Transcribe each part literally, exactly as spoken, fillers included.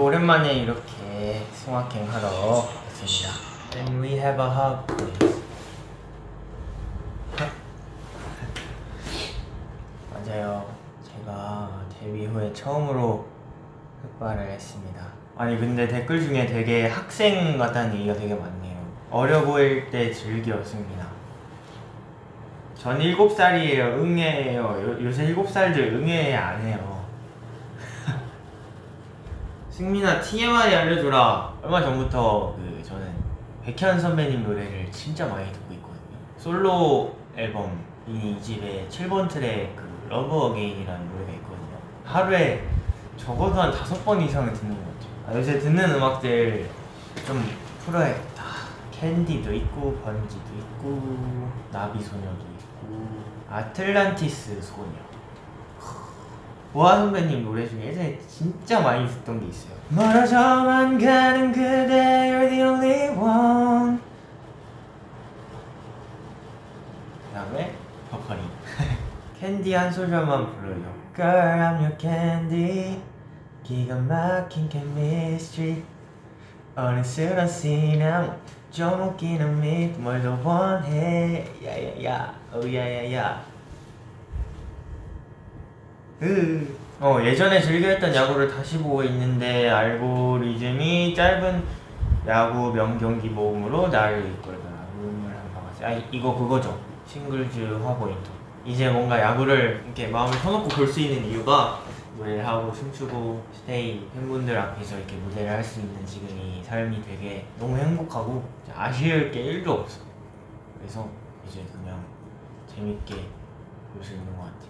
저도 오랜만에 이렇게 송학행 하러 왔습니다. Can we have a hug, please? 맞아요. 제가 데뷔 후에 처음으로 흑발을 했습니다. 아니 근데 댓글 중에 되게 학생 같다는 얘기가 되게 많네요. 어려 보일 때 즐겼습니다. 전 일곱 살이에요. 응애예요. 요, 요새 일곱 살들 응애 안 해요. 승민아 티엠아이 알려줘라. 얼마 전부터 그 저는 백현 선배님 노래를 진짜 많이 듣고 있거든요. 솔로 앨범 이 집에 칠 번 트랙 그 러브 어게인이라는 노래가 있거든요. 하루에 적어도 한 다섯 번 이상은 듣는 것 같아요. 아, 요새 듣는 음악들 좀 풀어야겠다. 캔디도 있고 번지도 있고 나비소녀도 있고 아틀란티스 소녀. 보아 선배님 노래 중에 예전에 진짜 많이 듣던 게 있어요. 멀어져만 가는 그대 You're the only one. 그 다음에 버퍼링 캔디 한 소절만 불러요. Girl I'm your candy. 기가 막힌 chemistry. 어른스러운 시남 좀 웃기는 밋 뭘 더 원해. 야야야 오야야야. 으. 어 예전에 즐겨했던 야구를 다시 보고 있는데 알고리즘이 짧은 야구 명경기 모음으로 나를 이끌더라. 음을 한 방아지. 아 이거 그거죠. 싱글즈 화보인터. 이제 뭔가 야구를 이렇게 마음을 터놓고 볼 수 있는 이유가 노래를 하고 춤추고 스테이 팬분들 앞에서 이렇게 무대를 할 수 있는 지금 이 삶이 되게 너무 행복하고 아쉬울 게 일도 없어. 그래서 이제 그냥 재밌게 볼 수 있는 것 같아.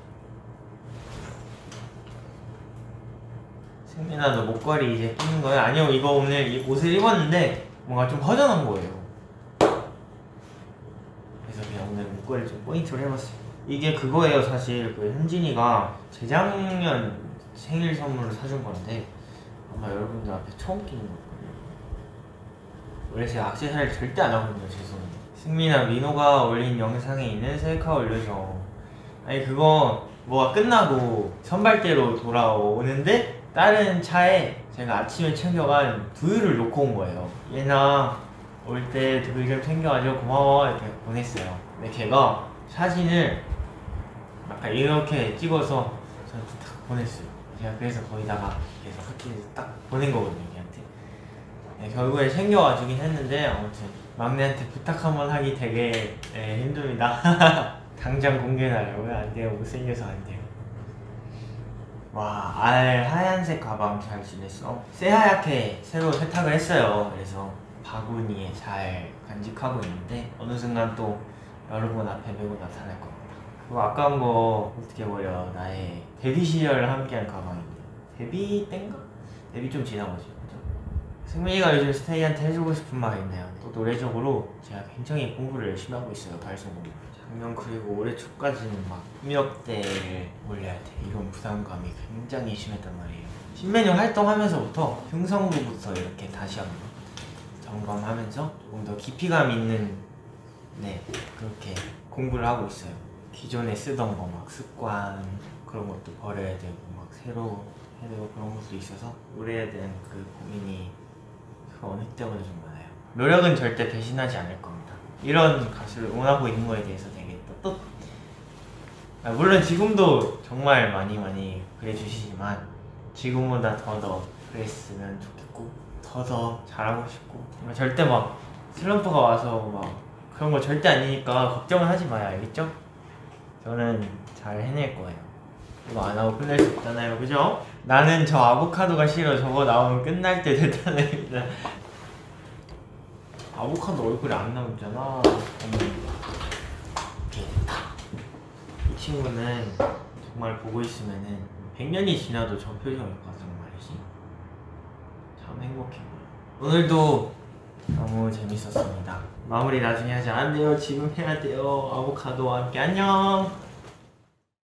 승민아 너 목걸이 이제 끼는 거야? 아니요 이거 오늘 이 옷을 입었는데 뭔가 좀 허전한 거예요. 그래서 그냥 오늘 목걸이 좀 포인트를 해봤어요. 이게 그거예요. 사실 그 현진이가 재작년 생일 선물을 사준 건데 아마 여러분들 앞에 처음 끼는 걸 거예요. 원래 제가 액세서리를 절대 안 하거든요. 죄송해요. 승민아 민호가 올린 영상에 있는 셀카 올려줘. 아니 그거 뭐가 끝나고 선발대로 돌아오는데 다른 차에 제가 아침에 챙겨간 두유를 놓고 온 거예요. 얘나 올 때 두유 좀 챙겨가지고 고마워 이렇게 보냈어요. 근데 걔가 사진을 약간 이렇게 찍어서 저한테 딱 보냈어요. 제가 그래서 거기다가 계속 학교에서 딱 보낸 거거든요 걔한테. 네, 결국에 챙겨와주긴 했는데 아무튼 막내한테 부탁 한번 하기 되게 네, 힘듭니다. 당장 공개해달라고요? 안 돼요. 못생겨서 안 돼요. 와, 알 하얀색 가방 잘 지냈어? 새하얗게 새로 세탁을 했어요. 그래서 바구니에 잘 간직하고 있는데 어느 순간 또 여러분 앞에 메고 나타날 겁니다. 그거 아까운 거 어떻게 버려. 나의 데뷔 시절을 함께한 가방입니다. 데뷔 땐가? 데뷔 좀 지나보죠. 승민이가 요즘 스테이한테 해주고 싶은 말이 있나요? 또 노래적으로 제가 굉장히 공부를 열심히 하고 있어요. 발성 공부. 작년 그리고 올해 초까지는 막 입력대를 올려야 돼. 이런 부담감이 굉장히 심했단 말이에요. 신메뉴 활동하면서부터 흉성부부터 이렇게 다시 한번 점검하면서 조금 더 깊이감 있는 네 그렇게 공부를 하고 있어요. 기존에 쓰던 거 막 습관 그런 것도 버려야 되고 막 새로 해야 되고 그런 것도 있어서 올해에 대한 그 고민이 어느 때보다 좀 많아요. 노력은 절대 배신하지 않을 겁니다. 이런 가수를 응원하고 있는 거에 대해서 되게 또, 또 아, 물론 지금도 정말 많이 많이 그래주시지만 지금보다 더더 그랬으면 좋겠고 더더 잘하고 싶고 절대 막 슬럼프가 와서 막 그런 거 절대 아니니까 걱정은 하지 마요. 알겠죠? 저는 잘 해낼 거예요. 이거 안 하고 끝낼 수 없잖아요. 그죠? 나는 저 아보카도가 싫어. 저거 나오면 끝날 때 됐다네. 아보카도 얼굴이 안 나오잖아. 오케이 됐다. 이 친구는 정말 보고 있으면은 백 년이 지나도 저 표정일 거란 말이지. 참 행복해 보여. 오늘도 너무 재밌었습니다. 마무리 나중에 하지 않아요. 지금 해야 돼요. 아보카도와 함께 안녕.